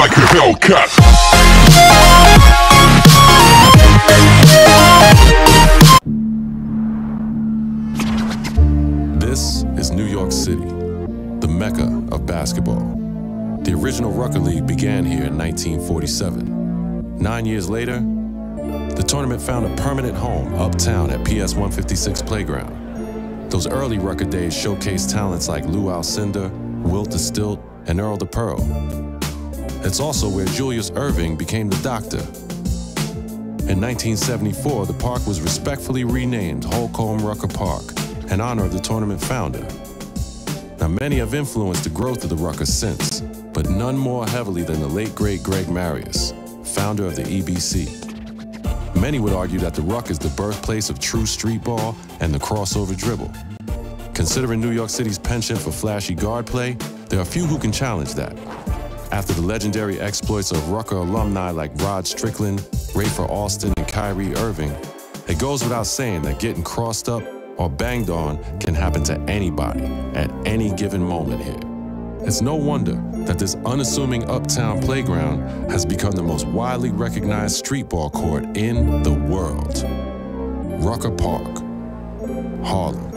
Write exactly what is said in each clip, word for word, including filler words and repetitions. like a Hellcat. This is New York City, the mecca of basketball. The original Rucker League began here in nineteen forty-seven. Nine years later, the tournament found a permanent home uptown at P S one fifty-six Playground. Those early Rucker days showcased talents like Lou Alcindor, Wilt the Stilt, and Earl the Pearl. It's also where Julius Irving became the doctor. In nineteen seventy-four, the park was respectfully renamed Holcomb Rucker Park in honor of the tournament founder. Now, many have influenced the growth of the Rucker since, but none more heavily than the late great Greg Marius, founder of the E B C. Many would argue that the Ruck is the birthplace of true street ball and the crossover dribble. Considering New York City's penchant for flashy guard play, there are few who can challenge that. After the legendary exploits of Rucker alumni like Rod Strickland, Rafer for Austin, and Kyrie Irving, it goes without saying that getting crossed up or banged on can happen to anybody at any given moment here. It's no wonder that this unassuming uptown playground has become the most widely recognized street ball court in the world. Rucker Park, Harlem.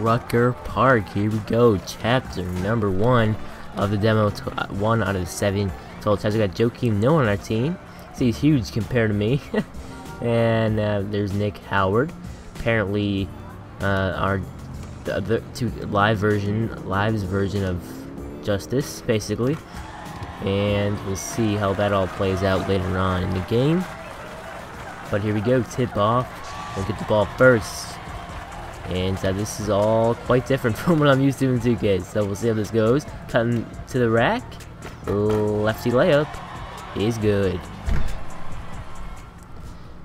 Rucker Park, here we go, chapter number one of the demo, one out of the seven total times. We got Joakim Noah on our team, so he's huge compared to me, and uh, there's Nick Howard. Apparently, uh, our the, the two live version, live's version of Justice, basically, and we'll see how that all plays out later on in the game. But here we go, tip off. We'll get the ball first, and so this is all quite different from what I'm used to in two K. So we'll see how this goes. Cutting to the rack, lefty layup is good.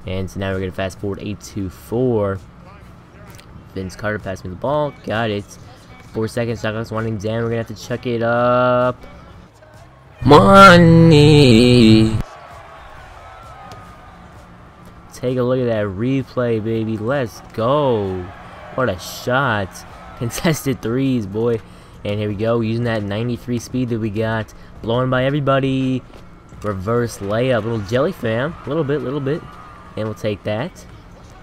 And so now we're going to fast forward eight two four. Vince Carter passed me the ball. Got it. Four seconds. Shot clock's winding down. We're going to have to chuck it up. Money. Take a look at that replay, baby. Let's go. What a shot. Contested threes, boy. And here we go. Using that ninety-three speed that we got. Blown by everybody. Reverse layup. Little jelly fam. Little bit, little bit. And we'll take that.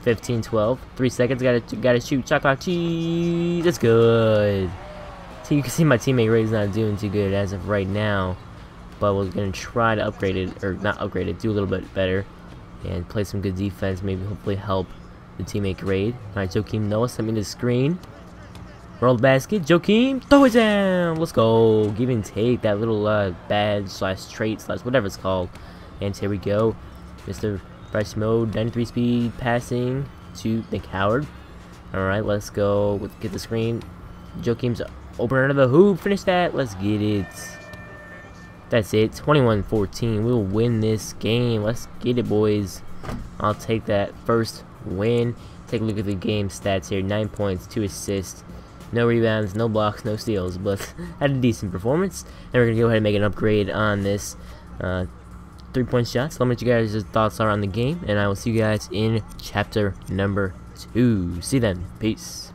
fifteen twelve. Three seconds. Gotta, gotta shoot. Chocolate cheese. That's good. So you can see my teammate Ray's not doing too good as of right now. But we're gonna try to upgrade it. Or not upgrade it. Do a little bit better. And play some good defense. Maybe hopefully help the teammate Ray. Alright, Joakim Noah sent me the screen. Roll the basket. Joakim. Throw it down. Let's go. Give and take. That little uh, badge slash trait slash whatever it's called. And here we go. Mister Fresh Mode, ninety-three speed, passing to Nick Howard. Alright, let's go. Let's get the screen. Joakim's opener under the hoop. Finish that. Let's get it. That's it. twenty-one fourteen. We'll win this game. Let's get it, boys. I'll take that first win. Take a look at the game stats here. nine points, two assists, no rebounds, no blocks, no steals. But had a decent performance. And we're going to go ahead and make an upgrade on this uh, three-point shots. Let me know what you guys' thoughts are on the game, and I will see you guys in chapter number two. See you then. Peace.